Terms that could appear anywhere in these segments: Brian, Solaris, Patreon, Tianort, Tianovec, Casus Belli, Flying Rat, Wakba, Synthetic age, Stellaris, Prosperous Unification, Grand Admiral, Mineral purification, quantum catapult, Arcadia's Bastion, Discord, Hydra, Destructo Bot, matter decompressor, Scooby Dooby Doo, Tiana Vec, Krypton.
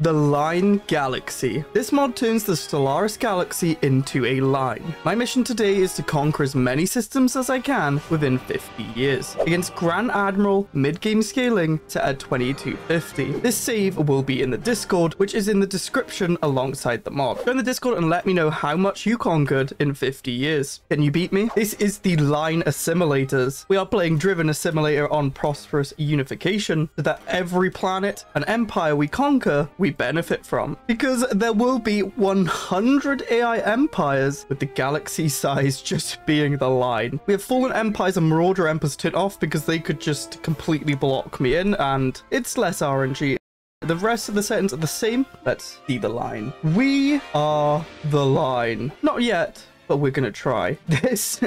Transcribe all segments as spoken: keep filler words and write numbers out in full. The Line Galaxy. This mod turns the Stellaris galaxy into a line. My mission today is to conquer as many systems as I can within fifty years. Against Grand Admiral, mid-game scaling to at twenty-two fifty. This save will be in the Discord, which is in the description alongside the mod. Join the Discord and let me know how much you conquered in fifty years. Can you beat me? This is the Line Assimilators. We are playing Driven Assimilator on Prosperous Unification so that every planet and empire we conquer, we We benefit from, because there will be one hundred A I empires, with the galaxy size just being the line. We have fallen empires and marauder empires turned off because they could just completely block me in, and it's less R N G. The rest of the settings are the same. Let's see the line. We are the line. Not yet, but we're gonna try. This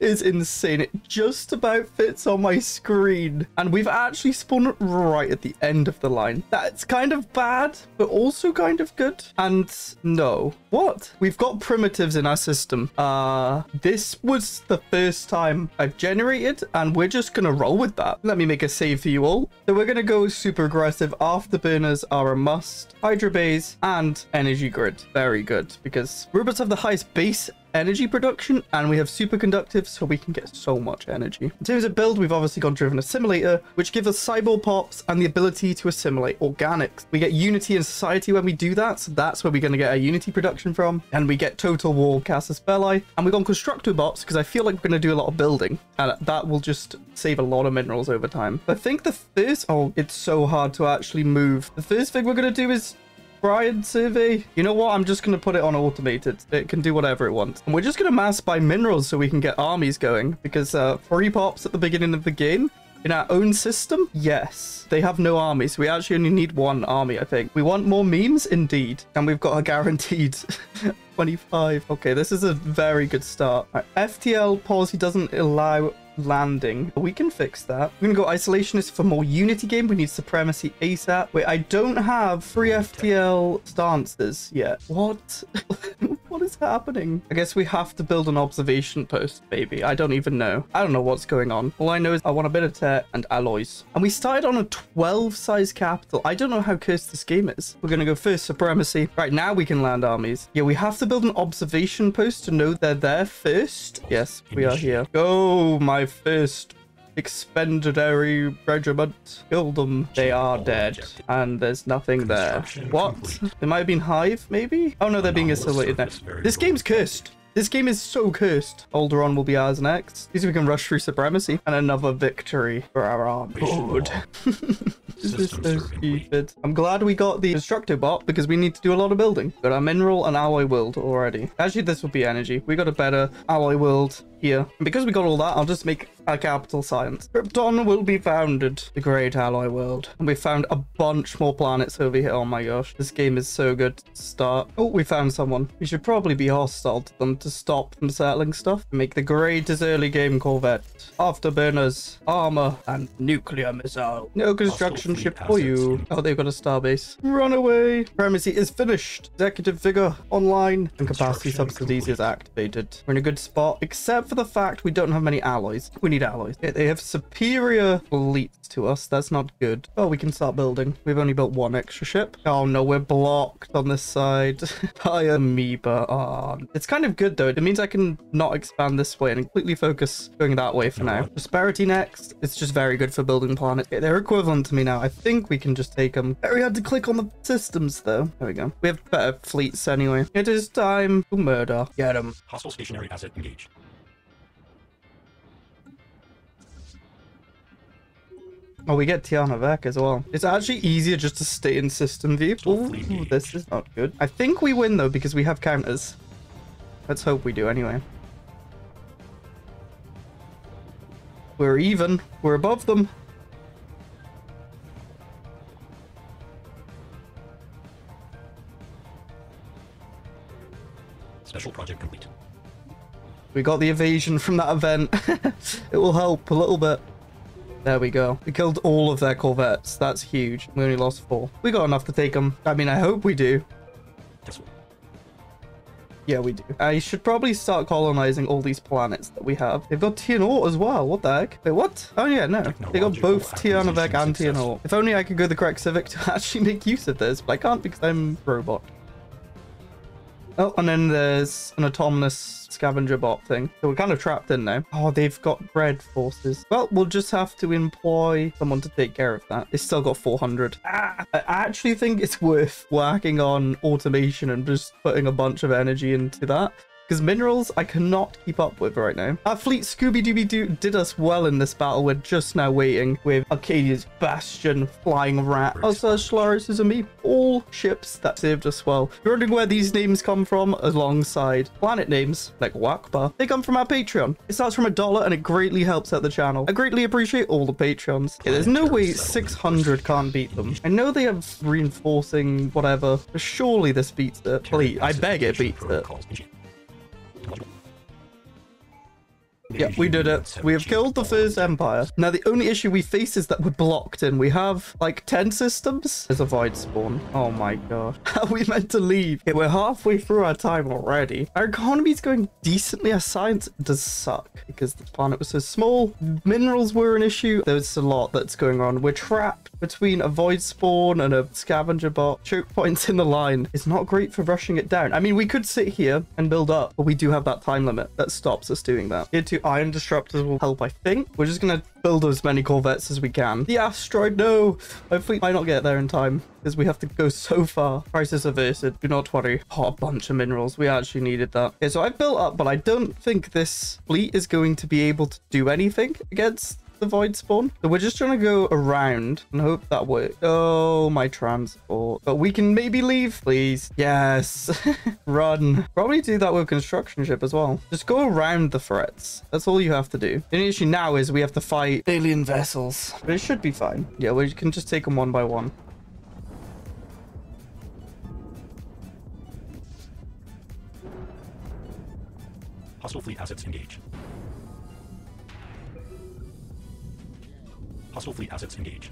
is insane. It just about fits on my screen. And we've actually spawned right at the end of the line. That's kind of bad, but also kind of good. And no. What? We've got primitives in our system. Uh, this was the first time I've generated, and we're just gonna roll with that. Let me make a save for you all. So we're gonna go super aggressive. Afterburners are a must. Hydra base and energy grid. Very good, because robots have the highest base energy production, and we have superconductive, so we can get so much energy. In terms of build, we've obviously got Driven Assimilator, which gives us cyborg pops and the ability to assimilate organics. We get unity in society when we do that, so that's where we're going to get our unity production from. And we get Total War, Casus Belli, and we've gone Destructo Bots because I feel like we're going to do a lot of building, and that will just save a lot of minerals over time. I think the first... oh, it's so hard to actually move. The first thing we're going to do is Brian survey. You know what? I'm just going to put it on automated. It can do whatever it wants. And we're just going to mass buy minerals so we can get armies going, because uh, free pops at the beginning of the game in our own system. Yes, they have no armies. We actually only need one army, I think. We want more memes indeed. And we've got a guaranteed twenty-five. Okay, this is a very good start. Right, F T L policy doesn't allow landing. We can fix that. We're gonna go isolationist for more unity game. We need supremacy ASAP. Wait, I don't have free F T L stances yet. What? What is happening? I guess we have to build an observation post, baby. I don't even know. I don't know what's going on. All I know is I want a bit of tech and alloys. And we started on a twelve size capital. I don't know how cursed this game is. We're going to go first supremacy. Right now we can land armies. Yeah, we have to build an observation post to know they're there first. Yes, we are here. Go, my first expenditary regiment. Kill them. They are dead. And there's nothing there. What? Complete. They might have been hive, maybe? Oh no, they're being assimilated next. This game's cursed. This game is so cursed. Alderaan will be ours next. At least we can rush through supremacy. And another victory for our army. Good. This is so stupid. I'm glad we got the Destructo Bot because we need to do a lot of building. Got our mineral and alloy world already. Actually, this would be energy. We got a better alloy world here. And because we got all that, I'll just make our capital science. Krypton will be founded. The great alloy world. And we found a bunch more planets over here. Oh my gosh. This game is so good to start. Oh, we found someone. We should probably be hostile to them to stop them settling stuff. Make the greatest early game corvette. Afterburners, armor, and nuclear missile. No construction ship for you. Oh, they've got a starbase. Run away. Primacy is finished. Executive vigor online. And capacity subsidies is activated. We're in a good spot, except for the fact we don't have many alloys. We need alloys. They have superior fleets to us. That's not good. Oh, we can start building. We've only built one extra ship. Oh no, we're blocked on this side by amoeba. Oh, it's kind of good though. It means I can not expand this way and completely focus going that way for now. Prosperity next. It's just very good for building planets. Okay, they're equivalent to me now. I think we can just take them. Very hard to click on the systems though. There we go. We have better fleets anyway. It is time to murder. Get them. Hostile stationary asset engaged. Oh, we get Tiana Vec as well. It's actually easier just to stay in system view. Ooh, this is not good. I think we win though because we have counters. Let's hope we do anyway. We're even. We're above them. Special project complete. We got the evasion from that event. It will help a little bit. There we go. We killed all of their corvettes. That's huge. We only lost four. We got enough to take them. I mean, I hope we do. Yeah, we do. I should probably start colonizing all these planets that we have. They've got Tianort as well. What the heck? Wait, what? Oh, yeah, no. They got both Tianovec and Tianort. If only I could go the correct civic to actually make use of this, but I can't because I'm a robot. Oh, and then there's an autonomous scavenger bot thing. So we're kind of trapped in now. Oh, they've got bread forces. Well, we'll just have to employ someone to take care of that. It's still got four hundred. Ah, I actually think it's worth working on automation and just putting a bunch of energy into that. Because minerals I cannot keep up with right now. Our fleet Scooby Dooby Doo did us well in this battle. We're just now waiting with Arcadia's Bastion, Flying Rat, also Solaris and me. All ships that saved us well. If you're wondering where these names come from, alongside planet names like Wakba, they come from our Patreon. It starts from a dollar and it greatly helps out the channel. I greatly appreciate all the Patreons. Yeah, there's no way six hundred can't beat them. I know they have reinforcing whatever, but surely this beats it. Please, I beg it beats it. Yeah, we did it. We have killed the first empire. Now, the only issue we face is that we're blocked in. We have, like, ten systems. There's a void spawn. Oh, my God. How are we meant to leave? Yeah, we're halfway through our time already. Our economy's going decently. Our science does suck because the planet was so small. Minerals were an issue. There's a lot that's going on. We're trapped between a void spawn and a scavenger bot. Choke points in the line. It's not great for rushing it down. I mean, we could sit here and build up, but we do have that time limit that stops us doing that. Here, too, iron disruptors will help, I think. We're just gonna build as many corvettes as we can. The asteroid, no! My fleet might not get there in time because we have to go so far. Crisis averted, do not worry. Oh, a bunch of minerals. We actually needed that. Okay, so I've built up, but I don't think this fleet is going to be able to do anything against the void spawn. So we're just trying to go around and hope that works. Oh, my transport. But we can maybe leave, please. Yes. Run. Probably do that with construction ship as well. Just go around the threats. That's all you have to do. The only issue now is we have to fight alien vessels. But it should be fine. Yeah, we can just take them one by one. Hostile fleet assets engage. Hostile fleet assets engage.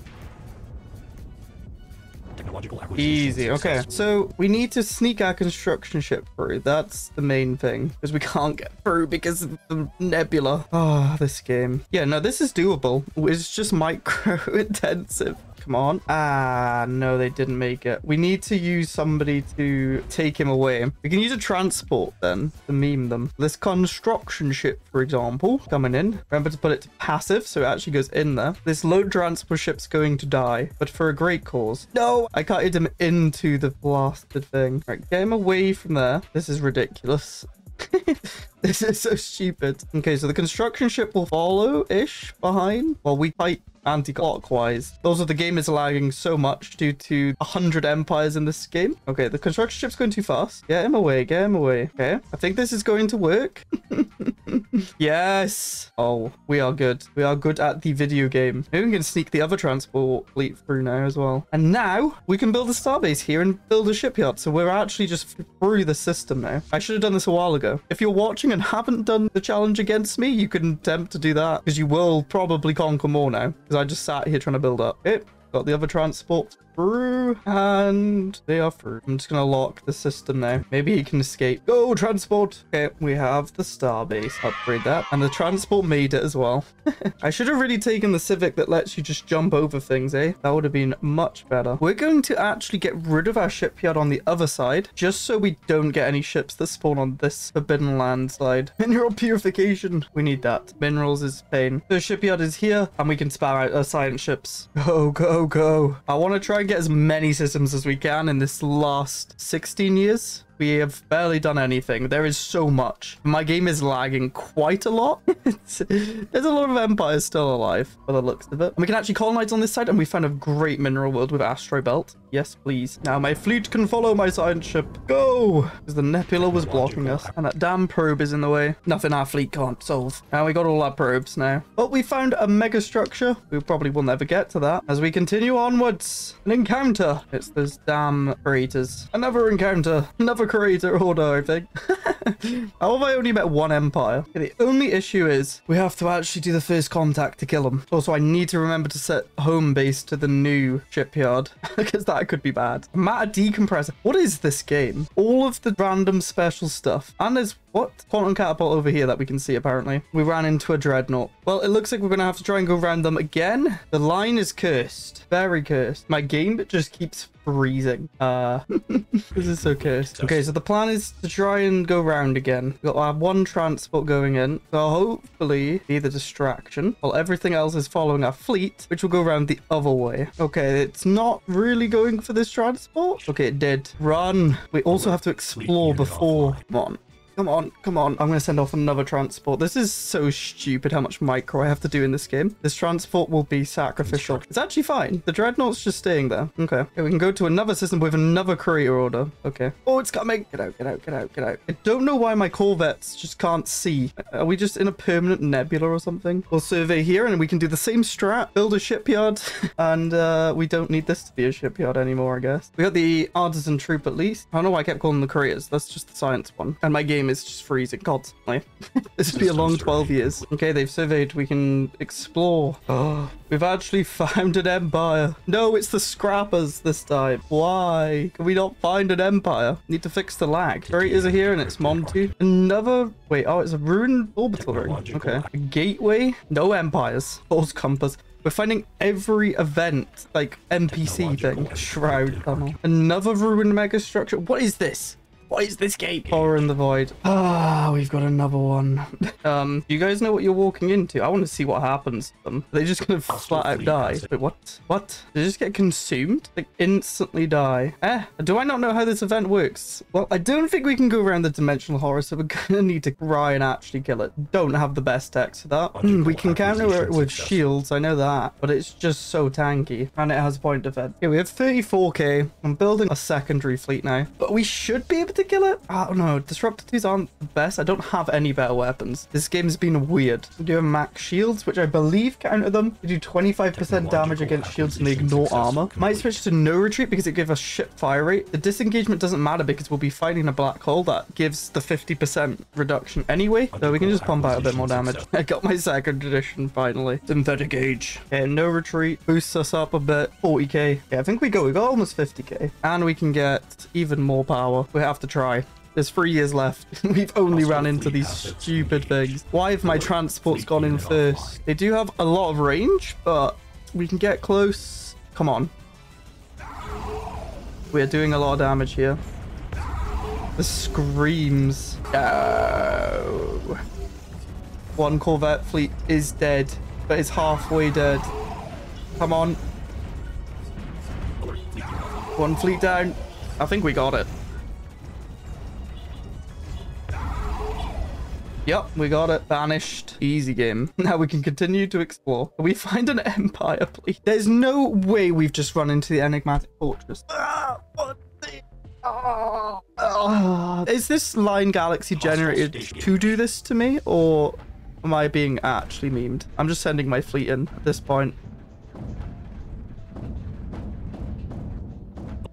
Technological acquisition. Easy. Okay. So we need to sneak our construction ship through. That's the main thing, because we can't get through because of the nebula. Oh, this game. Yeah, no, this is doable. It's just micro intensive. Come on. Ah, no, they didn't make it. We need to use somebody to take him away. We can use a transport then to meme them. This construction ship, for example, coming in. Remember to put it to passive so it actually goes in there. This load transport ship's going to die, but for a great cause. No, I carted him into the blasted thing. All right, get him away from there. This is ridiculous. This is so stupid. Okay, so the construction ship will follow-ish behind while we fight anti-clockwise. Also, the game is lagging so much due to one hundred empires in this game. Okay, the construction ship's going too fast. Get him away, get him away. Okay, I think this is going to work. Yes. Oh, we are good. We are good at the video game. Maybe we can sneak the other transport fleet through now as well. And now we can build a starbase here and build a shipyard. So we're actually just through the system now. I should have done this a while ago. If you're watching and haven't done the challenge against me, you can attempt to do that because you will probably conquer more now. I just sat here trying to build up. It got the other transport through and they are through. I'm just gonna lock the system now. Maybe he can escape. Go transport. Okay, we have the starbase. Upgrade that, and the transport made it as well. I should have really taken the civic that lets you just jump over things, eh? That would have been much better. We're going to actually get rid of our shipyard on the other side just so we don't get any ships that spawn on this forbidden land side. Mineral purification, we need that. Minerals is pain. The shipyard is here and we can spam out our science ships. Go, go, go. I want to try get as many systems as we can in this last sixteen years. We have barely done anything. There is so much. My game is lagging quite a lot. There's a lot of empires still alive by the looks of it. And we can actually colonize on this side, and we found a great mineral world with asteroid belt. Yes, please. Now my fleet can follow my science ship. Go! Because the nebula was blocking us, and that damn probe is in the way. Nothing our fleet can't solve. Now we got all our probes now. But we found a mega structure. We probably will never get to that. As we continue onwards, an encounter. It's those damn creators. Another encounter. Another Creator Order, I think. How have I only met one Empire? The only issue is we have to actually do the first contact to kill them. Also, I need to remember to set home base to the new shipyard because that could be bad. Matter decompressor. What is this game? All of the random special stuff. And there's what? Quantum catapult over here that we can see, apparently. We ran into a dreadnought. Well, it looks like we're going to have to try and go around them again. The line is cursed. Very cursed. My game just keeps freezing. Uh, this is so cursed. Okay, so the plan is to try and go round again. We've got to have one transport going in. So hopefully be the distraction while everything else is following our fleet, which will go around the other way. Okay, it's not really going for this transport. Okay, it did. Run. We also have to explore before. Come on. Come on, come on. I'm going to send off another transport. This is so stupid how much micro I have to do in this game. This transport will be sacrificial. It's actually fine. The dreadnought's just staying there. Okay. Okay, we can go to another system with another creator order. Okay. Oh, it's coming. Get out, get out, get out, get out. I don't know why my corvettes just can't see. Are we just in a permanent nebula or something? We'll survey here and we can do the same strat. Build a shipyard. And uh, we don't need this to be a shipyard anymore, I guess. We got the artisan troop at least. I don't know why I kept calling them the creators. That's just the science one. And my game is just freezing constantly. This would be a long twelve years. Okay, they've surveyed. We can explore. Oh, we've actually found an empire. No, it's the scrappers this time. Why can we not find an empire? Need to fix the lag. Creators are here and it's Monty. Another... Wait, oh, it's a ruined orbital ring. Okay. A gateway. No empires. False compass. We're finding every event, like N P C thing. Shroud tunnel. Another ruined megastructure. What is this? What is this game? Horror in the void. Ah, we've got another one. Um, do you guys know what you're walking into? I want to see what happens to them. Are they just going to flat out die? Wait, what? What? They just get consumed? Like, instantly die. Eh, do I not know how this event works? Well, I don't think we can go around the dimensional horror, so we're going to need to try and actually kill it. Don't have the best decks for that. Mm, we can counter it with shields, I know that. But it's just so tanky. And it has point defense. Okay, we have thirty-four K. I'm building a secondary fleet now. But we should be able to kill it. I don't know. Disruptors aren't the best. I don't have any better weapons. This game's been weird. We do have max shields, which I believe counter them. They do twenty-five percent damage against shields and they ignore armor. Might switch to no retreat because it gives us ship fire rate. The disengagement doesn't matter because we'll be fighting a black hole that gives the fifty percent reduction anyway. So we can just pump out a bit more damage. I got my second edition finally. Synthetic age. Okay, no retreat. Boosts us up a bit. forty K. Yeah, I think we go. We got almost fifty K. And we can get even more power. We have to try. There's three years left. We've only ran into these stupid things. Why have my transports gone in first? They do have a lot of range, but we can get close. Come on. We're doing a lot of damage here. The screams. Oh. One corvette fleet is dead, but it's halfway dead. Come on. One fleet down. I think we got it. Yep, we got it. Vanished. Easy game. Now we can continue to explore. Can we find an empire, please? There's no way we've just run into the enigmatic fortress. Ah, what the... Oh, oh. Is this line galaxy generated to do this to me? Or am I being actually memed? I'm just sending my fleet in at this point.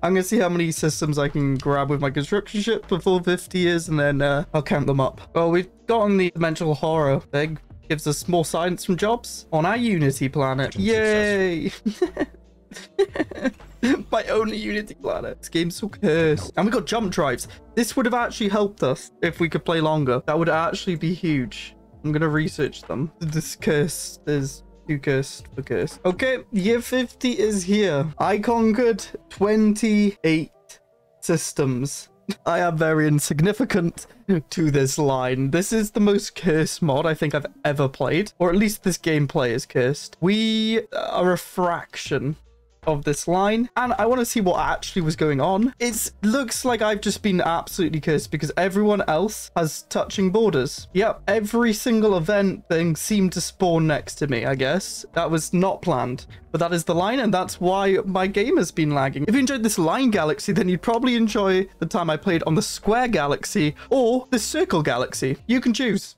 I'm going to see how many systems I can grab with my construction ship before fifty years, and then uh, I'll count them up. Well, we've gotten the dimensional horror thing. Gives us more science from jobs on our Unity planet. Yay! My only Unity planet. This game's so cursed. And we got jump drives. This would have actually helped us if we could play longer. That would actually be huge. I'm going to research them. This curse is... Too cursed for cursed. Okay, year fifty is here. I conquered twenty-eight systems. I am very insignificant to this line. This is the most cursed mod I think I've ever played, or at least this gameplay is cursed. We are a fraction of this line, and I want to see what actually was going on. It looks like I've just been absolutely cursed because everyone else has touching borders. Yep, every single event thing seemed to spawn next to me, I guess. That was not planned, but that is the line, and that's why my game has been lagging. If you enjoyed this line galaxy, then you'd probably enjoy the time I played on the square galaxy or the circle galaxy. You can choose.